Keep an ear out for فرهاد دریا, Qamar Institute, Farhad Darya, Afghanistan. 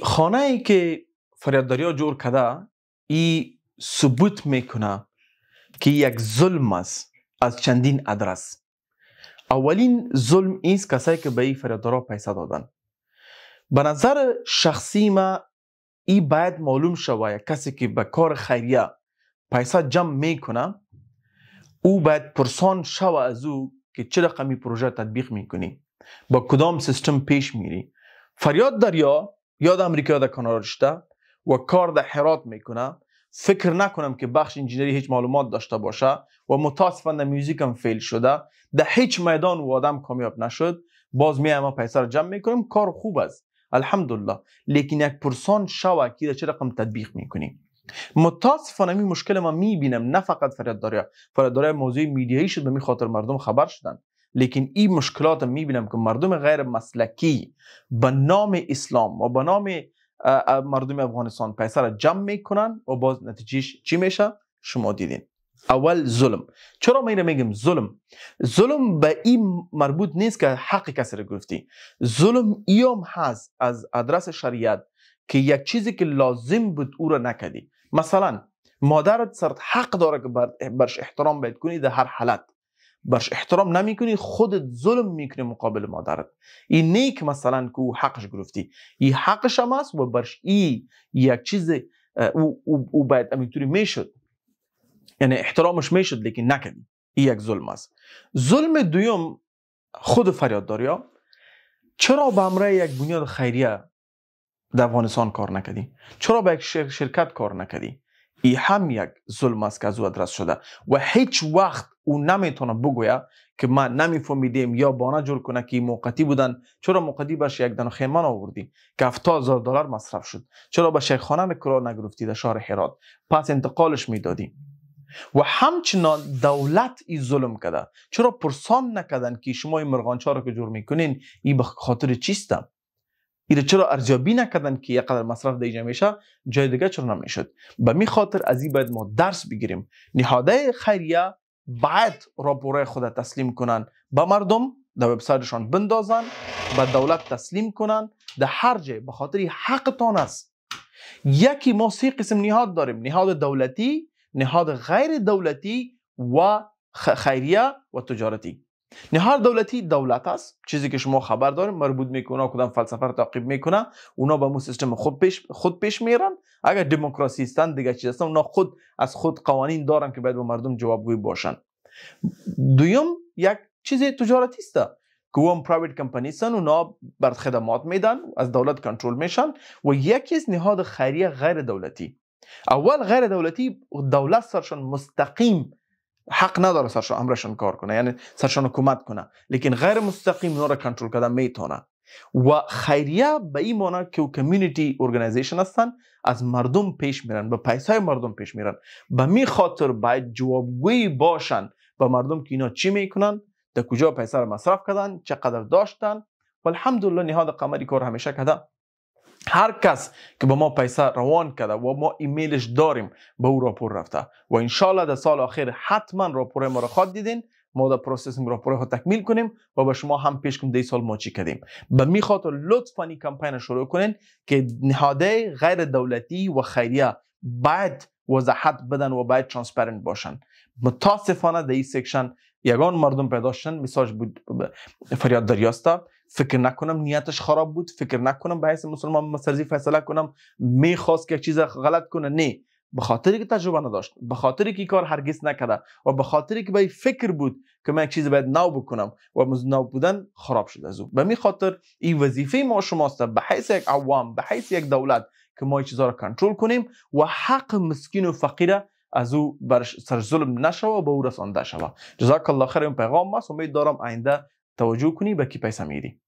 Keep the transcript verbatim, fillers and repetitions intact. خانه ای که فرهاد دریا جور کده ای ثبوت میکنه که یک ظلم است از چندین ادرس. اولین ظلم ایست کسایی که به ای فرهاد دریا پیسه دادن. به نظر شخصی ما ای باید معلوم شوه کسی که به کار خیریه پیسه جمع میکنه او باید پرسان شوه از او که چه رقمی پروژه تطبیق میکنی، با کدام سیستم پیش میری. فرهاد دریا یا در امریکا یا در کانادا رشته و کار در هرات میکنه. فکر نکنم که بخش انجینری هیچ معلومات داشته باشه و متاسفانه در میوزیک هم فیل شده، در هیچ میدان و آدم کامیاب نشد، باز میایم پیسه را جمع میکنیم. کار خوب است الحمدلله، لیکن یک پرسان شوه که در چه رقم تطبیق میکنی. متاسفانه این مشکل ما میبینم، نه فقط فرهاد دریا. فرهاد دریا موضوع میدیایی شد، به می خاطر مردم خبر شدن، لیکن این مشکلات میبینم که مردم غیر مسلکی به نام اسلام و به نام مردم افغانستان پیسه را جمع میکنن و باز نتیجهش چی میشه شما دیدین. اول ظلم. چرا ما اینو میگیم ظلم؟ ظلم به این مربوط نیست که حق کسی را گرفتی. ظلم ایام هست از ادرس شریعت که یک چیزی که لازم بود او را نکردی. مثلا مادرت سرت حق داره که برش احترام باید کنی، در هر حالت برش احترام نمی کنی، خودت ظلم میکنی مقابل مادرت. این نیک مثلا که او حقش گرفتی، این حقش هم است و برش ای یک چیز او, او, او باید امیتوری میشد، یعنی احترامش میشد، لیکن نکنی. این یک ظلم است. ظلم دویم خود فرهاد دریا. چرا به امره یک بنیاد خیریه در افغانستان کار نکردی؟ چرا به یک شرکت کار نکردی؟ ای هم یک ظلم است که از او ادرس شده و هیچ وقت او نمیتونه بگوید که ما نمیفهمیدیم یا بانه جور کنه که موقتی بودن. چرا موقتی بهش یک دانه خیمه آوردی که هفتاد هزار دلار مصرف شد؟ چرا به شیخ خانه قرار نگرفتی در شهر هرات پس انتقالش میدادی؟ و همچنان دولت ای ظلم کرده. چرا پرسان نکردن که شما این مرغانچا رو که جور میکنین ای به خاطر چیستم؟ ایره چرا ارزیابی نکردن که یقدر مصرف دیجا میشه، جای دیگه چرا نمیشد؟ به می خاطر از این باید ما درس بگیریم. نهاده خیریه باید راپوره خود تسلیم کنن به مردم، در وبسایتشان بندازن، به دولت تسلیم کنن، در هر جای، به خاطر حقتان است. یکی ما سه قسم نهاد داریم: نهاد دولتی، نهاد غیر دولتی و خیریه و تجارتی. نهاد دولتی دولت است، چیزی که شما خبر داریم، مربوط میکنه کدام فلسفه رو تعقیب میکنه، اونا با مو سیستم خود پیش خود پیش میرن. اگر دموکراسی هستن دیگه چیز هستن، اونا خود از خود قوانین دارن که باید با مردم جوابگوی باشن. دویم یک چیز تجارتی است که اون پرایوت کمپانی هستن، اونا بر خدمات میدن، از دولت کنترل میشن. و یکی از نهاد خیریه غیر دولتی. اول غیر دولتی، دولت سرشون مستقیم حق نداره سرشان امرشان کار کنه، یعنی سرشان حکومت کنه، لیکن غیر مستقیم اونا را کنترل کرده میتونه. و خیریه به این معنی که کمیونیتی ارگانایزیشن هستن، از مردم پیش میرن، به پیسای مردم پیش میرن. به می خاطر باید جوابگوی باشن به مردم که اینا چی میکنن، در کجا پیسا را مصرف کردن، چقدر داشتن. و الحمدلله نهاد قمری کار همیشه کرده. هر کس که به ما پیسه روان کرده و ما ایمیلش داریم به او راپور رفته و انشالله در سال آخر حتما راپور ما را خواهد دیدین. ما در پروسس راپور ها تکمیل کنیم و به شما هم پیش کنیم در سال ما چی کردیم. به می خاطر لطفاً این کمپین شروع کنین که نهاده غیر دولتی و خیریه باید وضاحت بدن و باید ترانسپرنت باشن. متاسفانه در این سیکشن یگان مردم پیدا شدن مساج بود فرهاد دریاسته. فکر نکنم نیتش خراب بود، فکر نکنم به حیث مسلمان مسترزی فیصله کنم میخواست که چیز غلط کنه. نه، به خاطری که تجربه نداشت، به خاطری که کار هرگز نکرده و به خاطری که به فکر بود که من یک چیز باید نو بکنم و نو بودن خراب شد از او. به می خاطر این وظیفه ما شماست به حیث یک عوام، به حیث یک دولت، که ما این چیزها را کنترل کنیم و حق مسکین و فقیره از او برش سر ظلم نشوه و به او رسانده شوه. جزاک الله خیر. این پیغام است، امید دارم آینده توجه کنی به کی پیسه میدی.